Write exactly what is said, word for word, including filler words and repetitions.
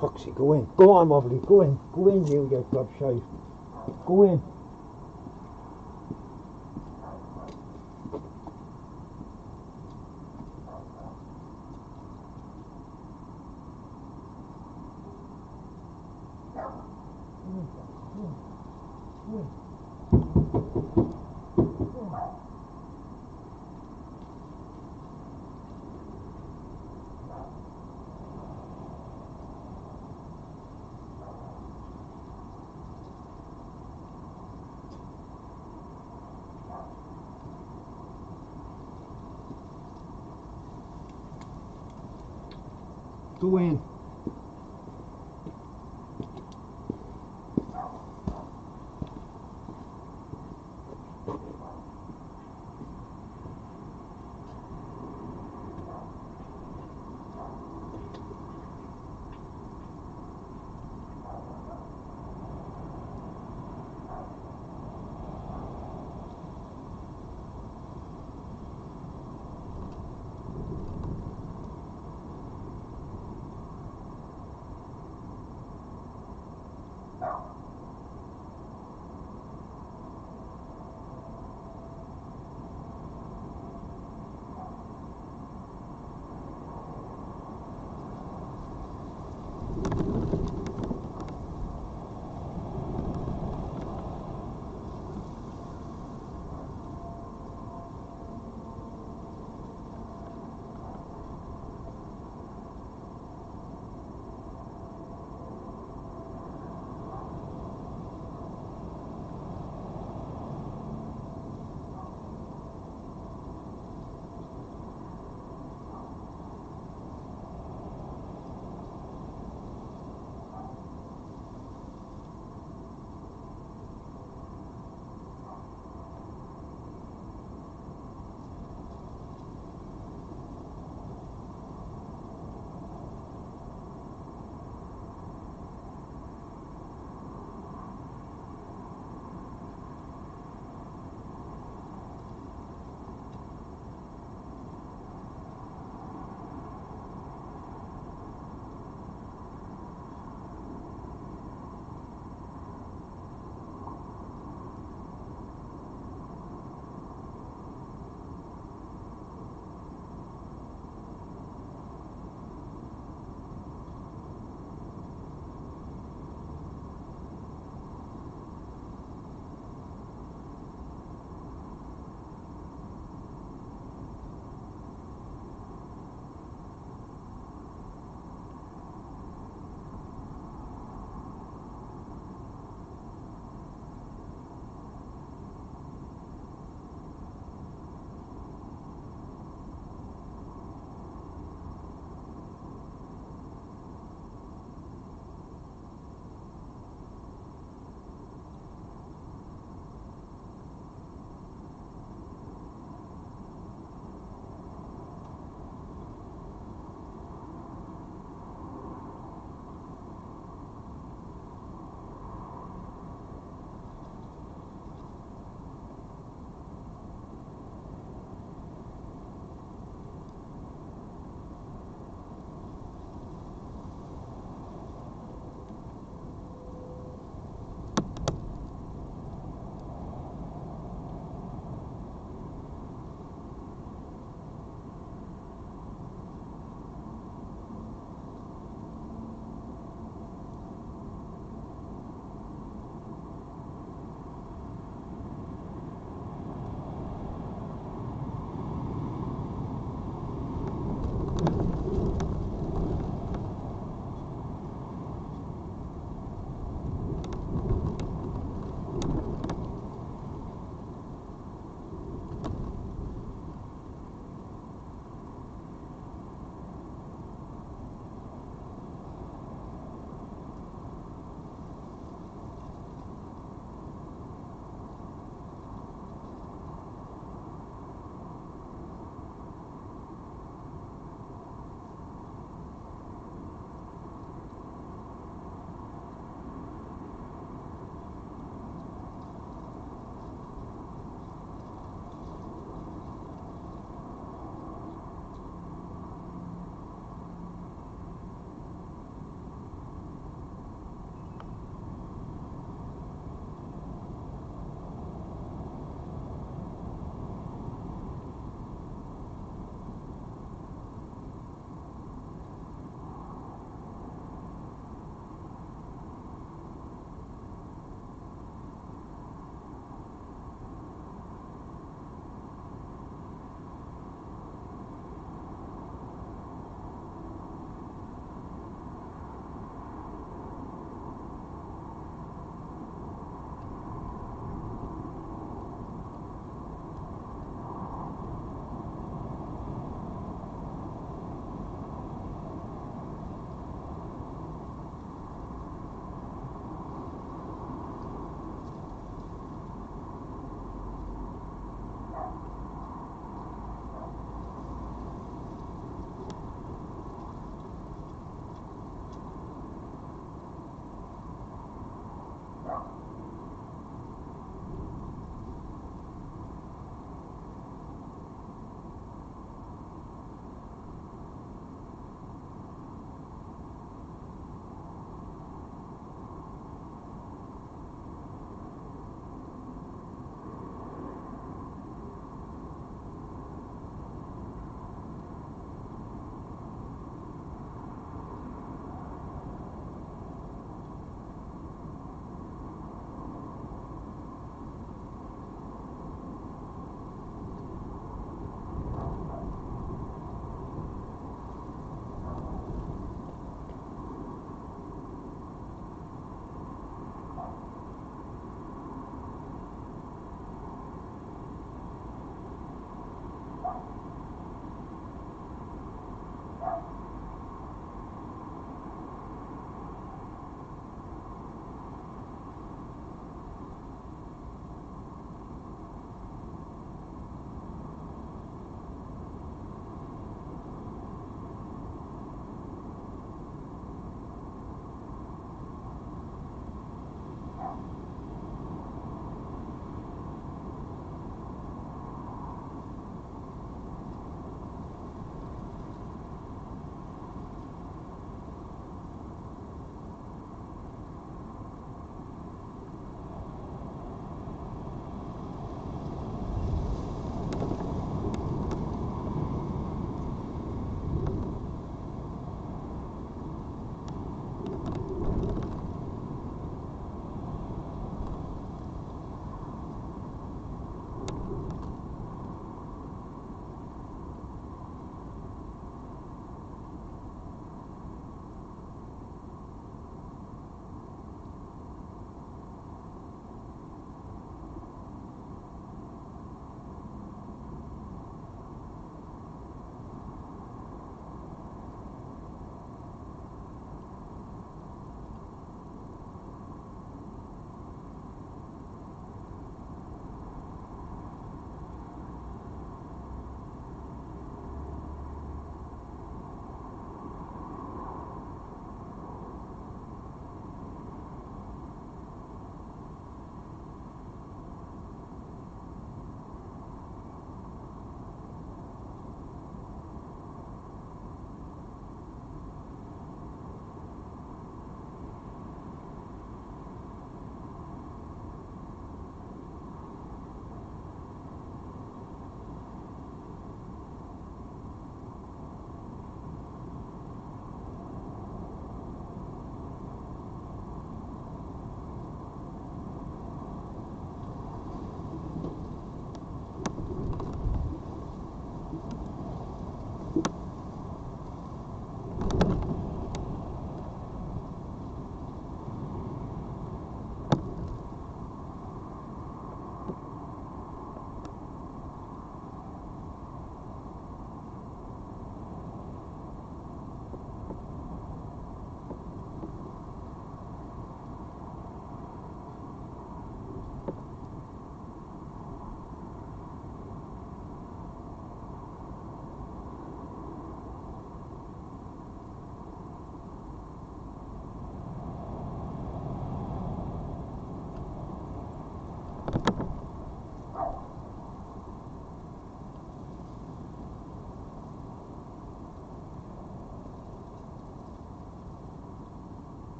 Foxy, go in. Go on, lovely. Go in. Go in, you, you grub shite. Go in. Go in.